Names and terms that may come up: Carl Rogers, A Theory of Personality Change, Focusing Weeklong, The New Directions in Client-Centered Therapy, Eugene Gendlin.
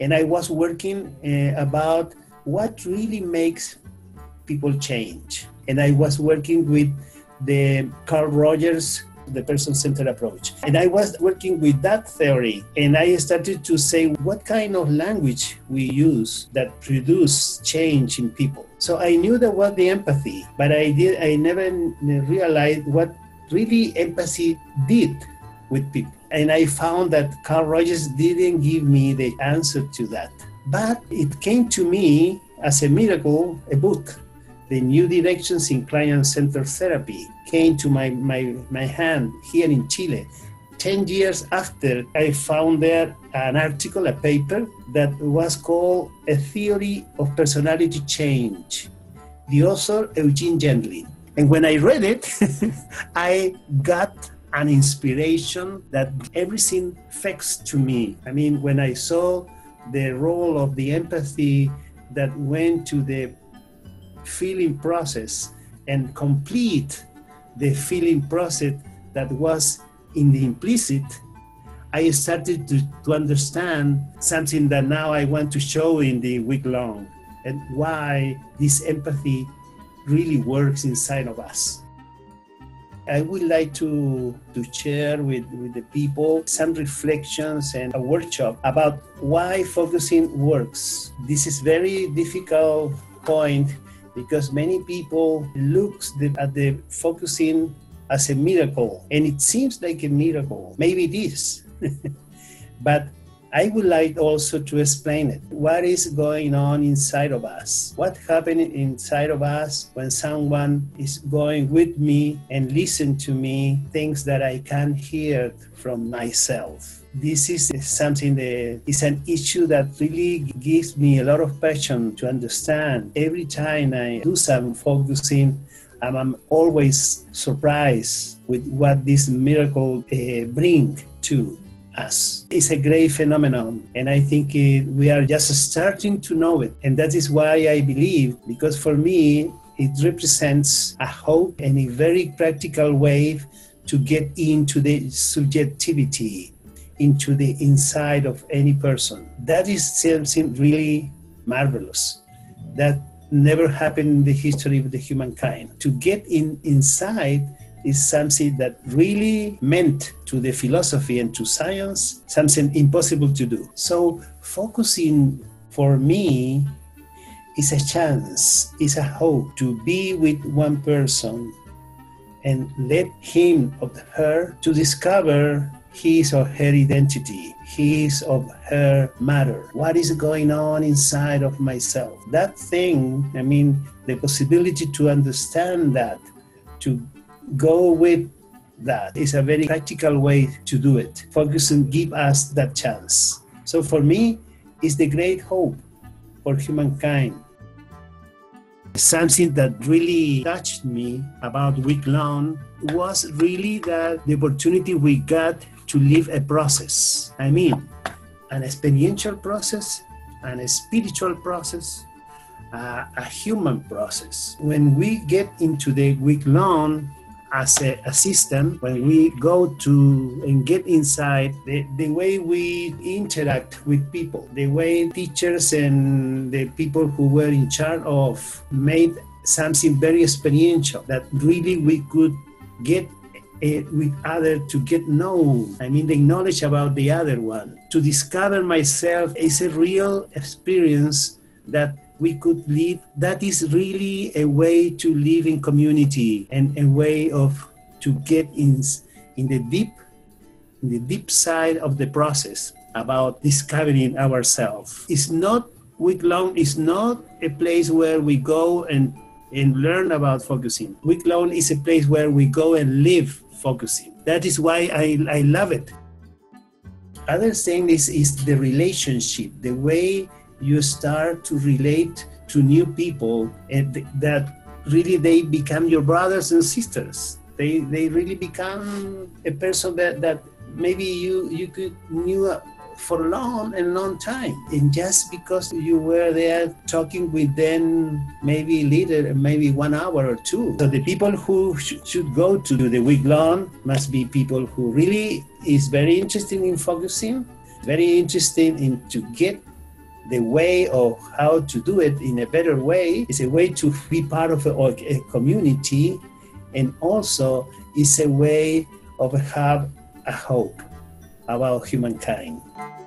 And I was working about what really makes people change. And I was working with the Carl Rogers, the person-centered approach. And I was working with that theory. And I started to say, what kind of language we use that produce change in people? So I knew there was the empathy, but I never realized what really empathy did with people. And I found that Carl Rogers didn't give me the answer to that. But it came to me as a miracle, a book, The New Directions in Client-Centered Therapy, came to my hand here in Chile. 10 years after, I found there an article, a paper, that was called A Theory of Personality Change. The author, Eugene Gendlin. And when I read it, I got an inspiration that everything fixed to me. I mean, when I saw the role of the empathy that went to the feeling process and complete the feeling process that was in the implicit, I started to understand something that now I want to show in the week long, and why this empathy really works inside of us. I would like to share with the people some reflections and a workshop about why focusing works. This is very difficult point, because many people look at the focusing as a miracle, and it seems like a miracle. Maybe it is, but I would like also to explain it. What is going on inside of us? What happened inside of us when someone is going with me and listen to me, things that I can't hear from myself? This is something that is an issue that really gives me a lot of passion to understand. Every time I do some focusing, I'm always surprised with what this miracle brings to us. It's a great phenomenon, and I think we are just starting to know it, and that is why I believe, because for me it represents a hope and a very practical way to get into the subjectivity, into the inside of any person. That is something really marvelous that never happened in the history of the humankind. To get inside is something that really meant to the philosophy and to science, something impossible to do. So focusing for me is a chance, is a hope to be with one person and let him or her to discover his or her identity, his or her matter. What is going on inside of myself? That thing, I mean, the possibility to understand that, to go with that, is a very practical way to do it. Focusing gives us that chance. So for me, it's the great hope for humankind. Something that really touched me about Week Long was really that the opportunity we got to live a process. I mean, an experiential process, a spiritual process, a human process. When we get into the Week Long, as a system, when we go to and get inside, the way we interact with people, the way teachers and the people who were in charge of made something very experiential, that really we could get with other to get known. I mean, the knowledge about the other one. To discover myself is a real experience that we could live. That is really a way to live in community, and a way of to get in the deep side of the process about discovering ourselves. It's not Week Long. It's not a place where we go and learn about focusing. Week Long is a place where we go and live focusing. That is why I love it. Other thing is the relationship, the way you start to relate to new people, and that really they become your brothers and sisters. They really become a person that maybe you could knew for a long time. And just because you were there talking with them maybe later, maybe 1 hour or two. So the people who should go to the Week Long must be people who really is very interested in focusing, very interested in to get the way of how to do it in a better way is a way to be part of a community, and also is a way of have a hope about humankind.